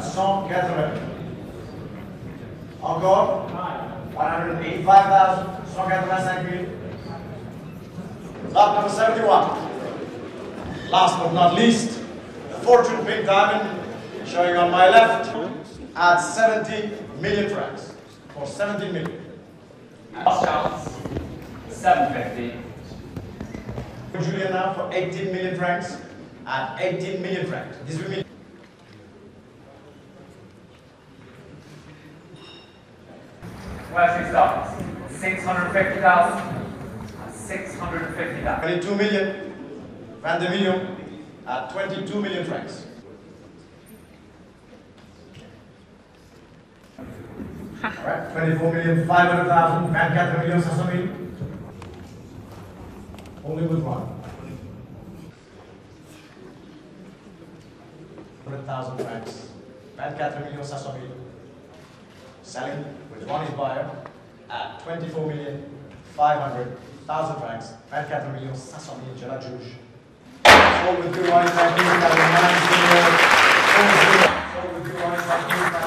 Saint Catherine. Encore 185,185. Lap number 71. Last but not least, the Fortune Pink Diamond, showing on my left at 70 million francs, or 70 million. And Charles, 750. Julian now for 18 million francs, at 18 million francs. This will mean well, she starts. 650,000. 650,000. 22 million. Van de Wiel at 22 million francs. Alright, 24,500,000. Van Catherine Million Sassami. Only with one. 100,000 francs. Van Catherine Million Sassami. Selling with one is buyer at 24,500,000 francs. Van Catherine Million Sassami Jalajouj. Sold with two one is